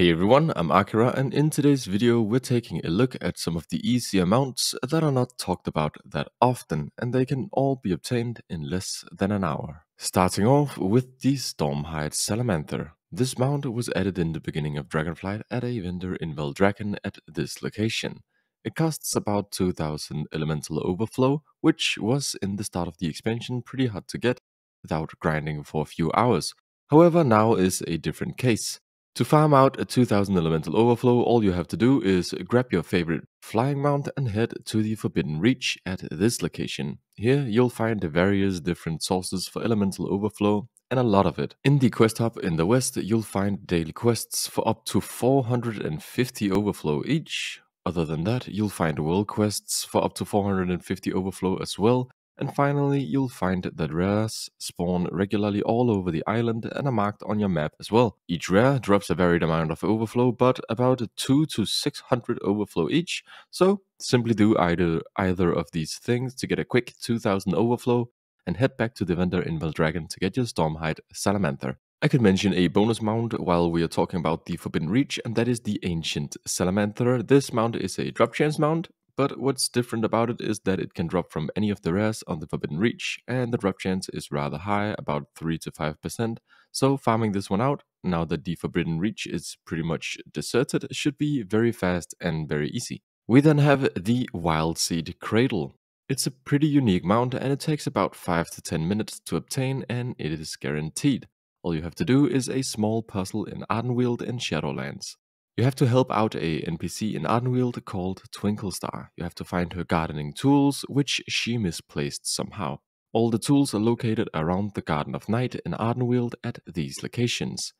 Hey everyone, I'm Akira, and in today's video we're taking a look at some of the easier mounts that are not talked about that often, and they can all be obtained in less than an hour. Starting off with the Stormhide Salamanther. This mount was added in the beginning of Dragonflight at a vendor in Valdrakken at this location. It costs about 2000 elemental overflow, which was in the start of the expansion pretty hard to get without grinding for a few hours. However, now is a different case. To farm out a 2000 elemental overflow, all you have to do is grab your favorite flying mount and head to the Forbidden Reach at this location. Here you'll find the various different sources for elemental overflow, and a lot of it. In the quest hub in the west, you'll find daily quests for up to 450 overflow each. Other than that, you'll find world quests for up to 450 overflow as well. And finally, you'll find that rares spawn regularly all over the island and are marked on your map as well. Each rare drops a varied amount of overflow, but about 200 to 600 overflow each, so simply do either of these things to get a quick 2000 overflow and head back to the vendor in Valdrakken to get your Stormhide Salamanther. I could mention a bonus mount while we are talking about the Forbidden Reach, and that is the Ancient Salamanther. This mount is a drop chance mount, but what's different about it is that it can drop from any of the rares on the Forbidden Reach, and the drop chance is rather high, about 3 to 5%, so farming this one out, now that the Forbidden Reach is pretty much deserted, should be very fast and very easy. We then have the Wild Seed Cradle. It's a pretty unique mount, and it takes about 5 to 10 minutes to obtain, and it is guaranteed. All you have to do is a small puzzle in Ardenweald and Shadowlands. You have to help out a NPC in Ardenweald called Twinklestar. You have to find her gardening tools, which she misplaced somehow. All the tools are located around the Garden of Night in Ardenweald at these locations.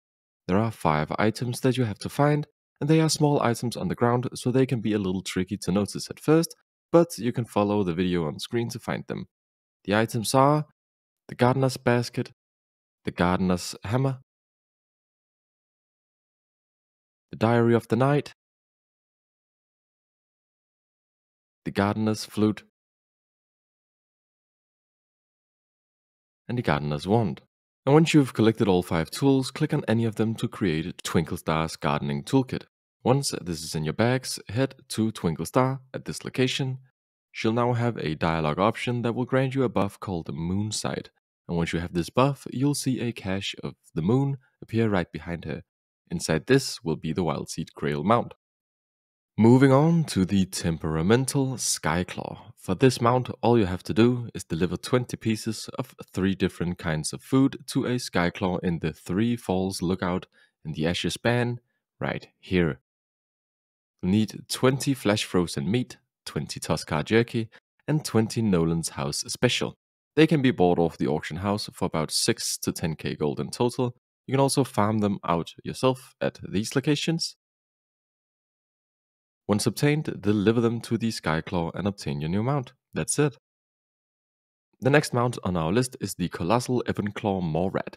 There are 5 items that you have to find, and they are small items on the ground, so they can be a little tricky to notice at first, but you can follow the video on screen to find them. The items are the gardener's basket, the gardener's hammer, the Diary of the Night, the gardener's flute, and the gardener's wand. And once you've collected all 5 tools, click on any of them to create Twinklestar's gardening toolkit. Once this is in your bags, head to Twinklestar at this location. She'll now have a dialogue option that will grant you a buff called Moonsight. And once you have this buff, you'll see a cache of the moon appear right behind her. Inside this will be the Wild Seed Cradle mount. Moving on to the Temperamental Skyclaw. For this mount, all you have to do is deliver 20 pieces of 3 different kinds of food to a Skyclaw in the Three Falls Lookout in the Ashes Ban right here. You'll need 20 Flash Frozen Meat, 20 Tuscar Jerky, and 20 Nolan's House Special. They can be bought off the auction house for about 6 to 10k gold in total. You can also farm them out yourself at these locations. Once obtained, deliver them to the Skyclaw and obtain your new mount. That's it. The next mount on our list is the Colossal Ebonclaw Mawrat.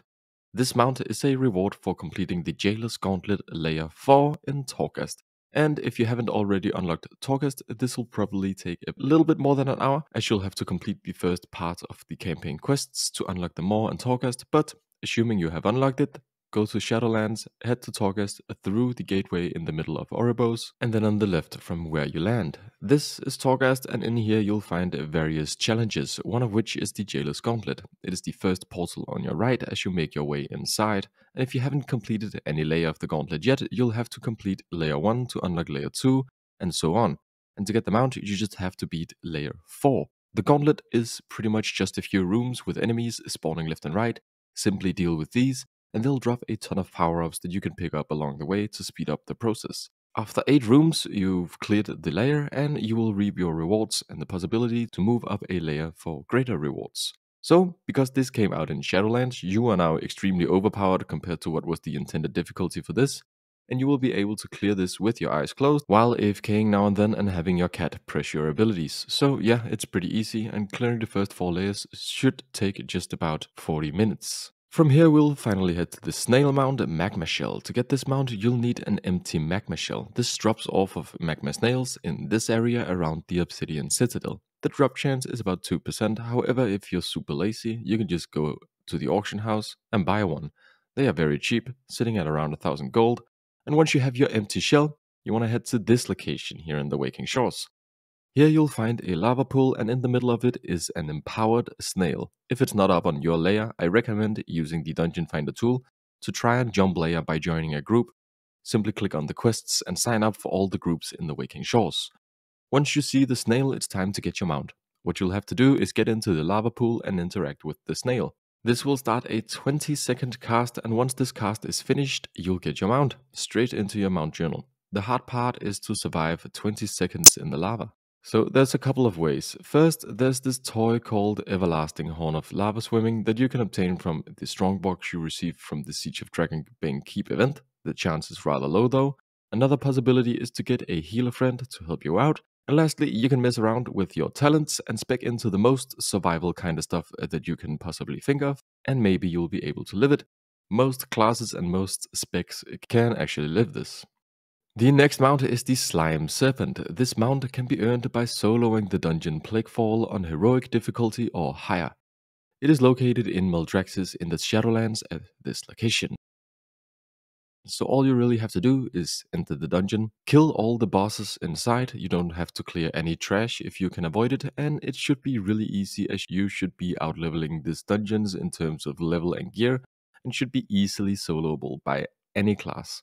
This mount is a reward for completing the Jailer's Gauntlet Layer 4 in Torghast. And if you haven't already unlocked Torghast, this will probably take a little bit more than an hour, as you'll have to complete the first part of the campaign quests to unlock them more in Torghast, but assuming you have unlocked it, go to Shadowlands, head to Torghast through the gateway in the middle of Oribos, and then on the left from where you land. This is Torghast, and in here you'll find various challenges, one of which is the Jailer's Gauntlet. It is the first portal on your right as you make your way inside, and if you haven't completed any layer of the gauntlet yet, you'll have to complete layer 1 to unlock layer 2, and so on. And to get the mount, you just have to beat layer 4. The gauntlet is pretty much just a few rooms with enemies spawning left and right. Simply deal with these, and they'll drop a ton of power-ups that you can pick up along the way to speed up the process. After 8 rooms, you've cleared the layer, and you will reap your rewards and the possibility to move up a layer for greater rewards. So, because this came out in Shadowlands, you are now extremely overpowered compared to what was the intended difficulty for this, and you will be able to clear this with your eyes closed, while AFKing now and then and having your cat press your abilities. So yeah, it's pretty easy, and clearing the first 4 layers should take just about 40 minutes. From here we'll finally head to the Snail Mount Magma Shell. To get this mount, you'll need an empty magma shell. This drops off of magma snails in this area around the Obsidian Citadel. The drop chance is about 2%, however, if you're super lazy, you can just go to the auction house and buy one. They are very cheap, sitting at around 1000 gold, and once you have your empty shell, you want to head to this location here in the Waking Shores. Here you'll find a lava pool, and in the middle of it is an empowered snail. If it's not up on your layer, I recommend using the Dungeon Finder tool to try and jump layer by joining a group. Simply click on the quests and sign up for all the groups in the Waking Shores. Once you see the snail, it's time to get your mount. What you'll have to do is get into the lava pool and interact with the snail. This will start a 20-second cast, and once this cast is finished, you'll get your mount straight into your mount journal. The hard part is to survive 20 seconds in the lava. So there's a couple of ways. First, there's this toy called Everlasting Horn of Lava Swimming that you can obtain from the strongbox you received from the Siege of Dragon Bane Keep event. The chance is rather low though. Another possibility is to get a healer friend to help you out. And lastly, you can mess around with your talents and spec into the most survival kind of stuff that you can possibly think of, and maybe you'll be able to live it. Most classes and most specs can actually live this. The next mount is the Slime Serpent. This mount can be earned by soloing the dungeon Plaguefall on heroic difficulty or higher. It is located in Maldraxxis in the Shadowlands at this location. So all you really have to do is enter the dungeon, kill all the bosses inside, you don't have to clear any trash if you can avoid it, and it should be really easy as you should be outleveling these dungeons in terms of level and gear, and should be easily soloable by any class.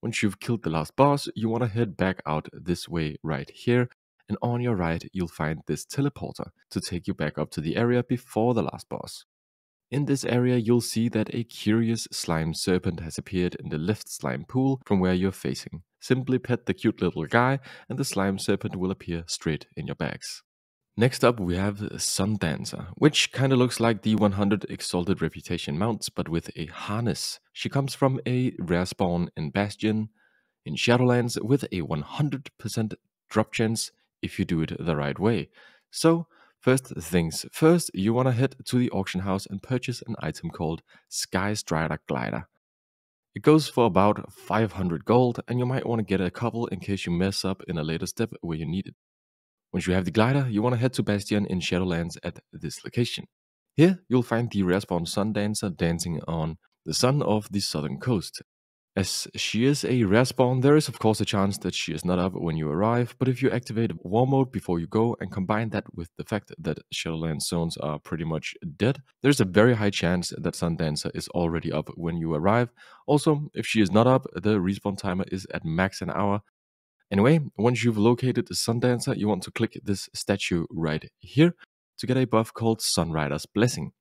Once you've killed the last boss, you want to head back out this way right here, and on your right you'll find this teleporter to take you back up to the area before the last boss. In this area, you'll see that a curious slime serpent has appeared in the left slime pool from where you're facing. Simply pet the cute little guy and the slime serpent will appear straight in your bags. Next up we have Sundancer, which kinda looks like the 100 Exalted Reputation mounts but with a harness. She comes from a rare spawn in Bastion in Shadowlands with a 100% drop chance if you do it the right way. So, first things first, you want to head to the auction house and purchase an item called Sky Strider Glider. It goes for about 500 gold, and you might want to get a couple in case you mess up in a later step where you need it. Once you have the glider, you want to head to Bastion in Shadowlands at this location. Here, you'll find the rare spawn Sundancer dancing on the sun of the southern coast. As she is a rare spawn, there is of course a chance that she is not up when you arrive, but if you activate War Mode before you go and combine that with the fact that Shadowlands zones are pretty much dead, there's a very high chance that Sundancer is already up when you arrive. Also, if she is not up, the respawn timer is at max an hour. Anyway, once you've located the Sundancer, you want to click this statue right here to get a buff called Sunrider's Blessing.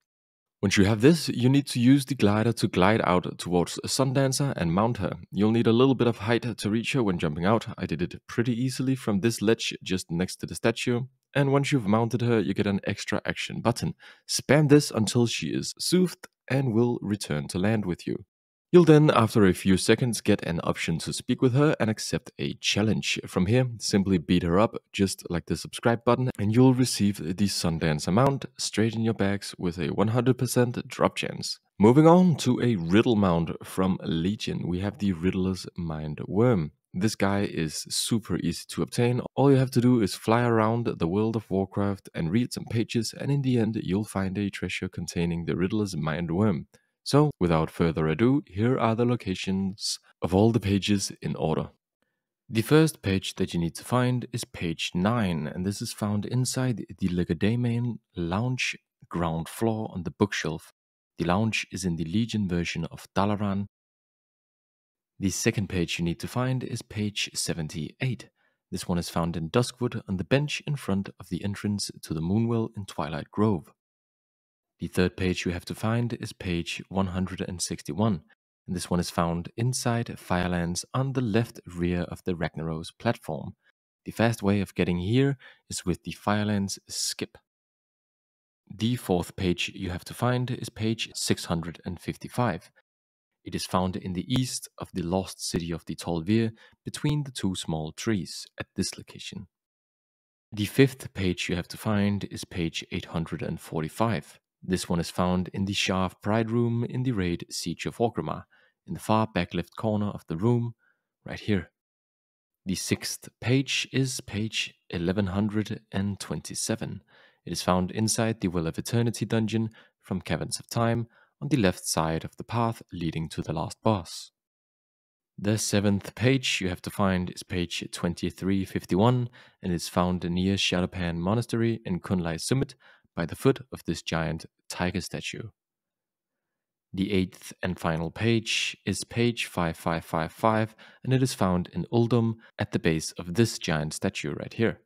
Once you have this, you need to use the glider to glide out towards Sundancer and mount her. You'll need a little bit of height to reach her when jumping out. I did it pretty easily from this ledge just next to the statue. And once you've mounted her, you get an extra action button. Spam this until she is soothed and will return to land with you. You'll then, after a few seconds, get an option to speak with her and accept a challenge. From here, simply beat her up, just like the subscribe button, and you'll receive the Sundancer mount straight in your bags with a 100% drop chance. Moving on to a riddle mount from Legion, we have the Riddler's Mind-Worm. This guy is super easy to obtain. All you have to do is fly around the world of Warcraft and read some pages, and in the end, you'll find a treasure containing the Riddler's Mind-Worm. So, without further ado, here are the locations of all the pages in order. The first page that you need to find is page 9, and this is found inside the Legodamian Lounge ground floor on the bookshelf. The lounge is in the Legion version of Dalaran. The second page you need to find is page 78. This one is found in Duskwood on the bench in front of the entrance to the Moonwell in Twilight Grove. The third page you have to find is page 161, and this one is found inside Firelands on the left rear of the Ragnaros platform. The fast way of getting here is with the Firelands skip. The fourth page you have to find is page 655. It is found in the east of the lost city of the Tolvir, between the two small trees at this location. The fifth page you have to find is page 845. This one is found in the Shah of Pride room in the raid Siege of Orgrimmar, in the far back left corner of the room, right here. The sixth page is page 1127. It is found inside the Well of Eternity dungeon from Caverns of Time on the left side of the path leading to the last boss. The seventh page you have to find is page 2351, and it's found near Shado-Pan Monastery in Kunlai Summit by the foot of this giant tiger statue. The eighth and final page is page 5555, and it is found in Uldum at the base of this giant statue right here.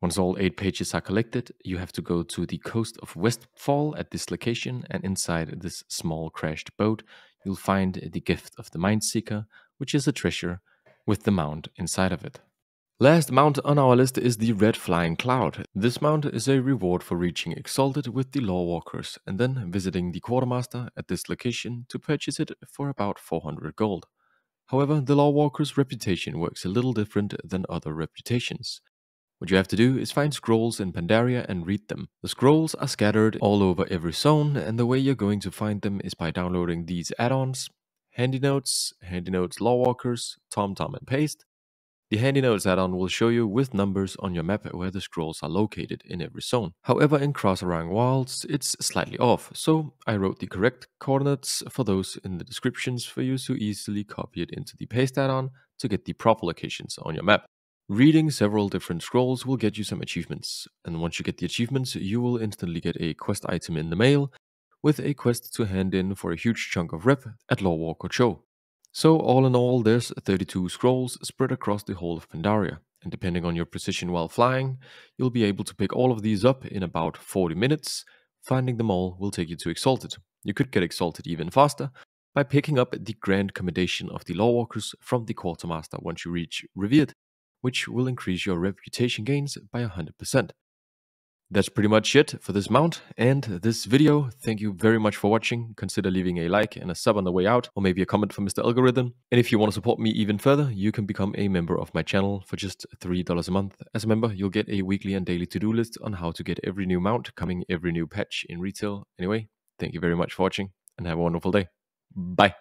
Once all 8 pages are collected, you have to go to the coast of Westfall at this location, and inside this small crashed boat, you'll find the Gift of the Mindseeker, which is a treasure with the mound inside of it. Last mount on our list is the Red Flying Cloud. This mount is a reward for reaching Exalted with the Law Walkers and then visiting the Quartermaster at this location to purchase it for about 400 gold. However, the Law Walker's reputation works a little different than other reputations. What you have to do is find scrolls in Pandaria and read them. The scrolls are scattered all over every zone, and the way you're going to find them is by downloading these add-ons: Handy Notes Law Walkers, TomTom and Paste. The Handy Notes add-on will show you with numbers on your map where the scrolls are located in every zone. However, in Crossarang Wilds, it's slightly off, so I wrote the correct coordinates for those in the descriptions for you to easily copy it into the Paste add-on to get the proper locations on your map. Reading several different scrolls will get you some achievements, and once you get the achievements, you will instantly get a quest item in the mail, with a quest to hand in for a huge chunk of rep at Lawwalker Cho. So all in all, there's 32 scrolls spread across the whole of Pandaria, and depending on your precision while flying, you'll be able to pick all of these up in about 40 minutes. Finding them all will take you to Exalted. You could get Exalted even faster by picking up the Grand Commendation of the Lawwalkers from the Quartermaster once you reach Revered, which will increase your reputation gains by 100%. That's pretty much it for this mount and this video. Thank you very much for watching. Consider leaving a like and a sub on the way out, or maybe a comment for Mr. Algorithm. And if you want to support me even further, you can become a member of my channel for just $3 a month. As a member, you'll get a weekly and daily to-do list on how to get every new mount coming every new patch in retail. Anyway, thank you very much for watching and have a wonderful day. Bye.